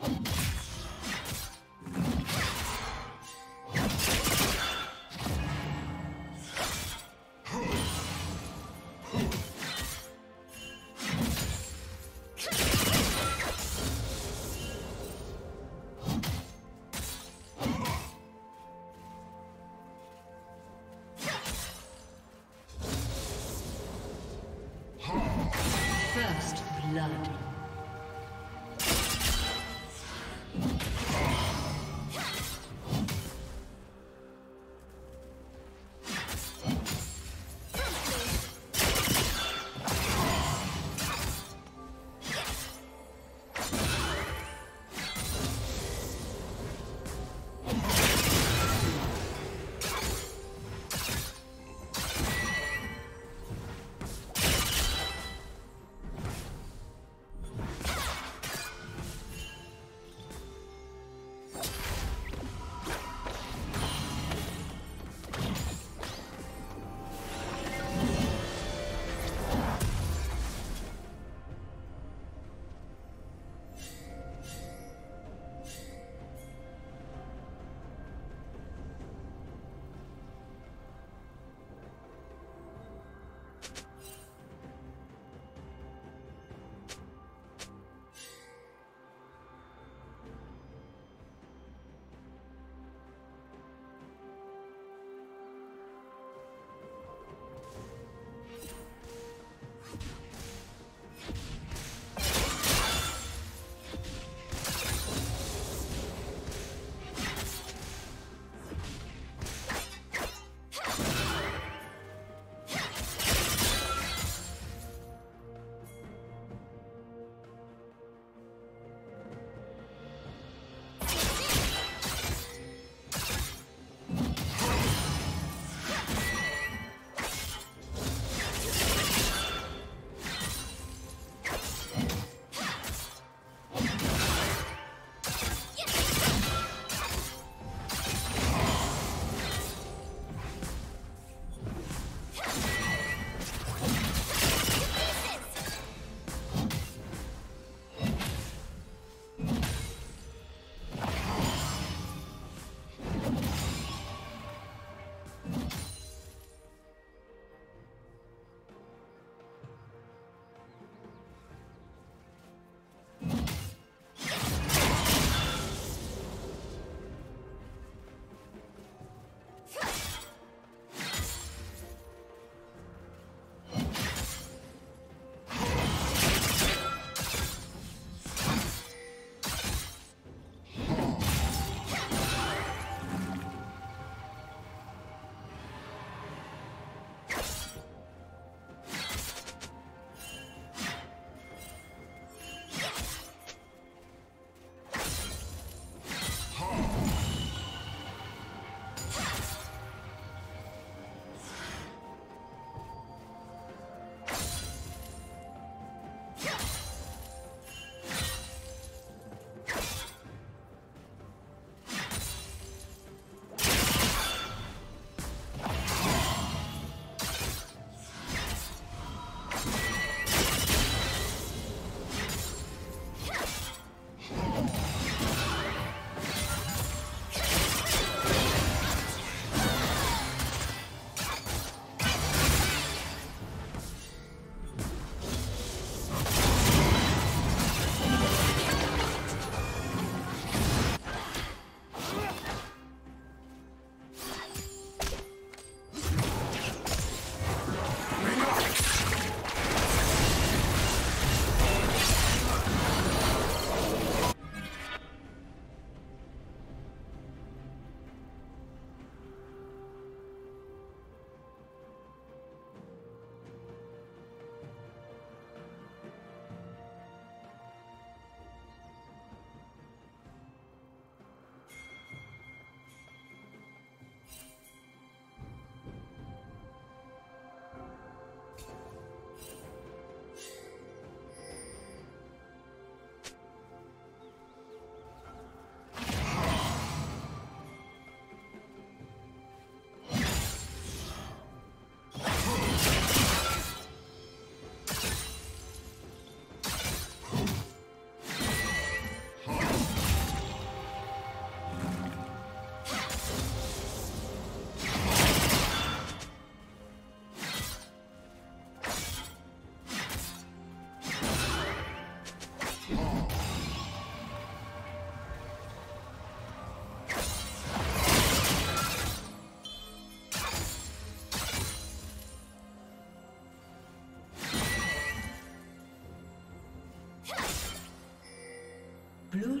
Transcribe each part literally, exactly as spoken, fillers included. First blood. Blue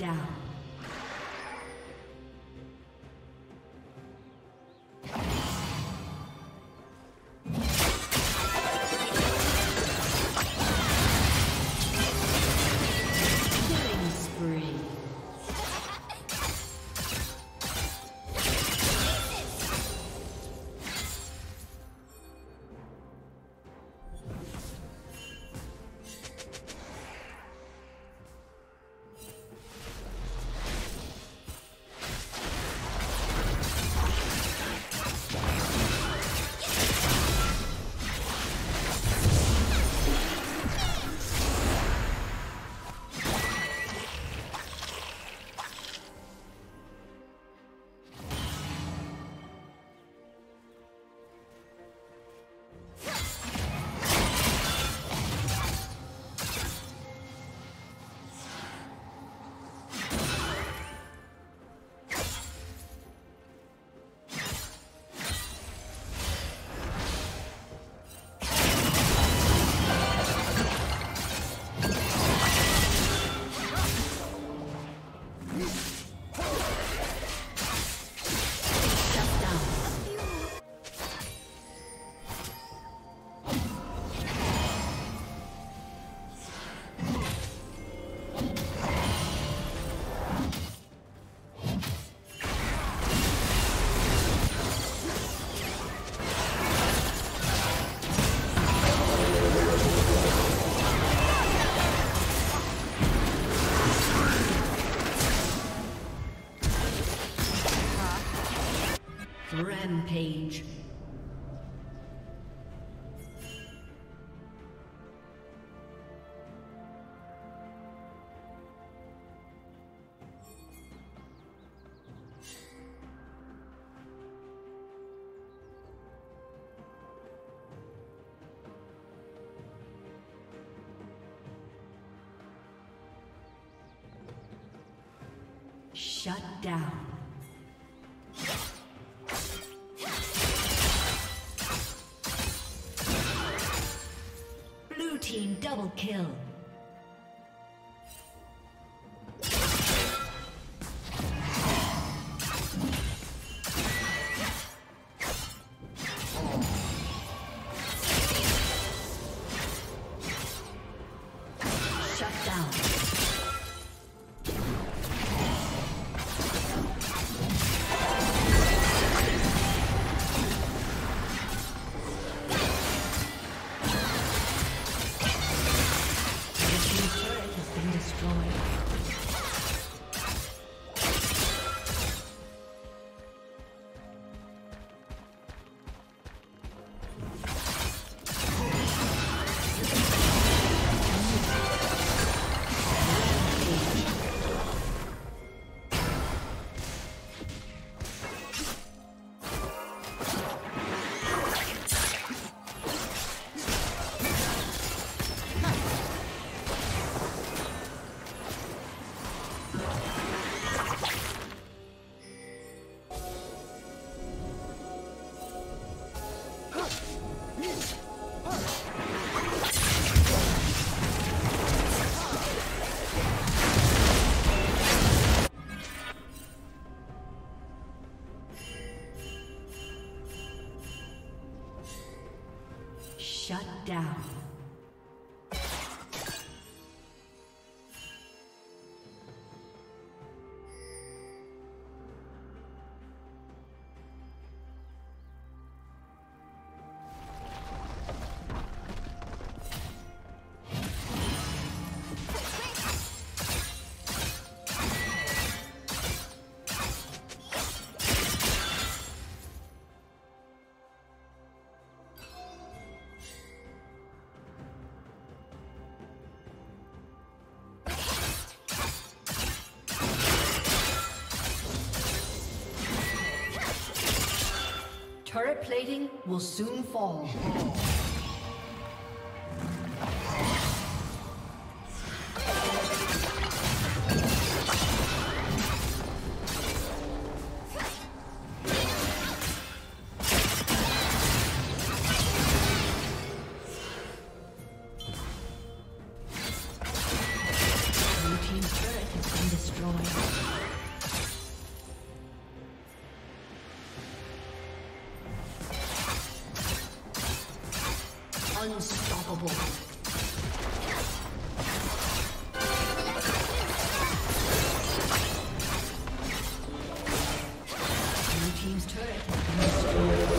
down. Rampage. Shut down. Double kill. Shut down. Turret plating will soon fall. Unstoppable. Blue team's turret has been destroyed.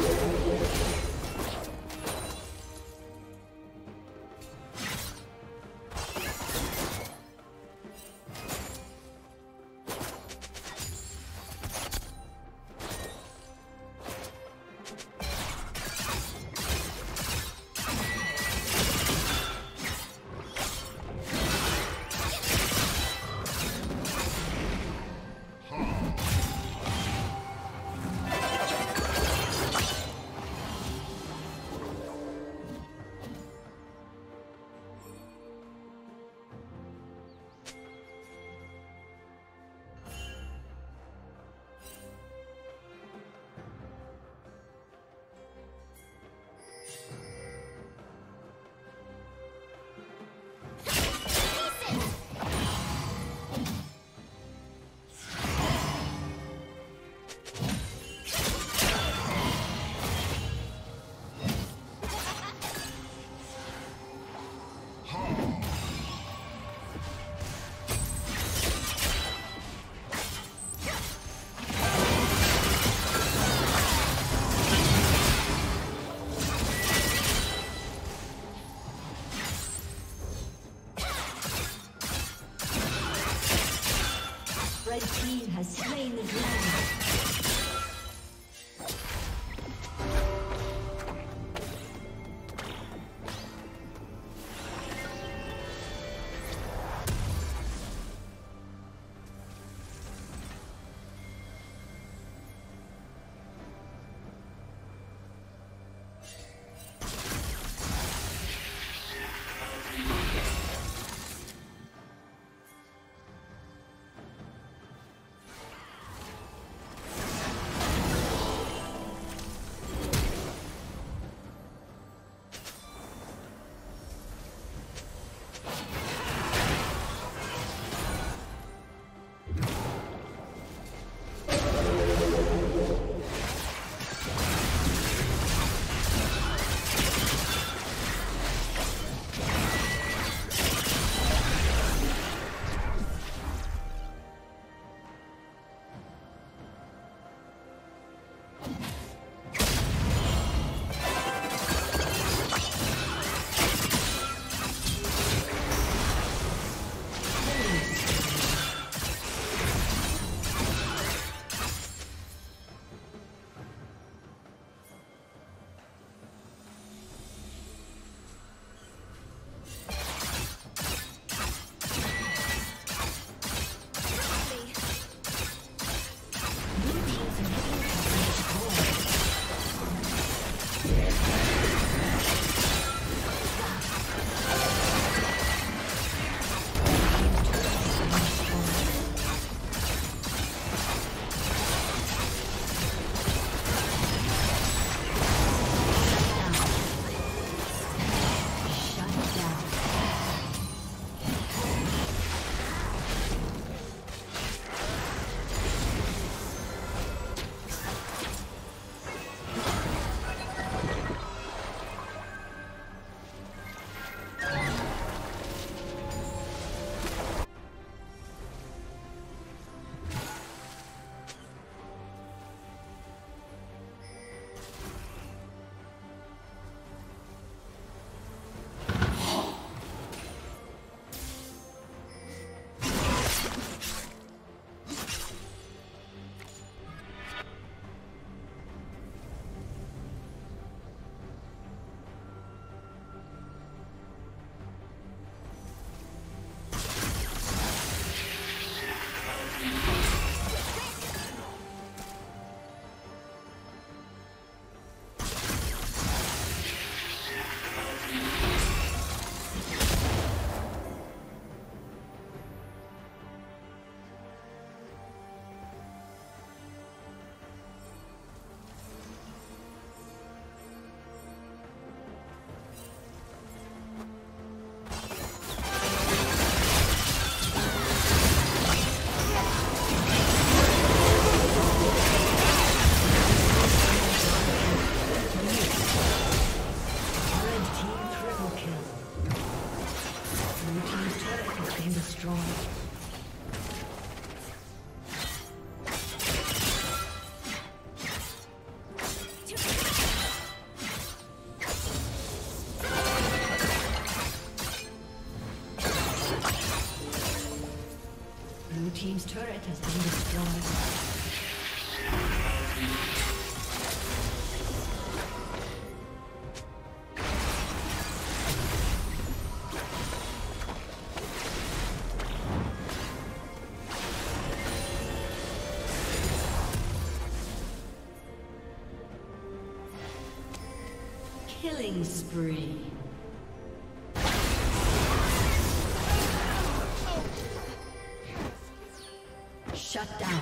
team's turret has been destroyed. Killing spree. Shut down.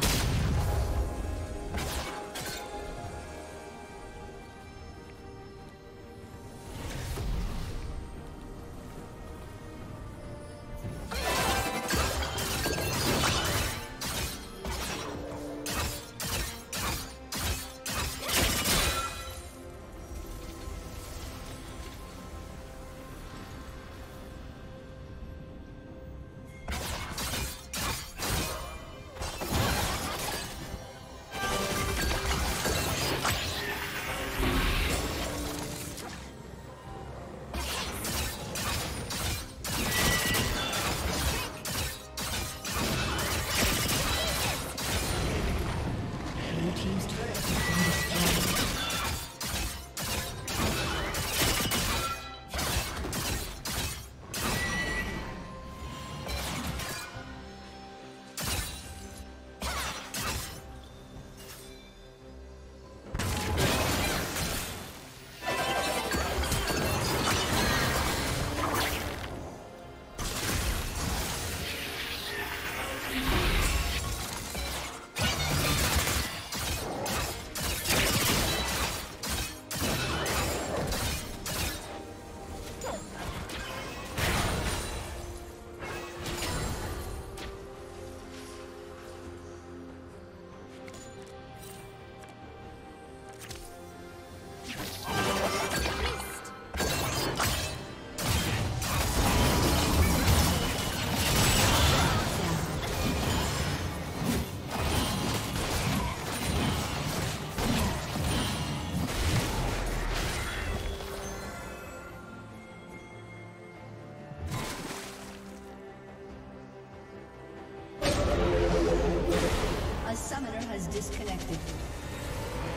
Disconnected.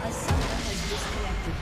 A summoner has disconnected.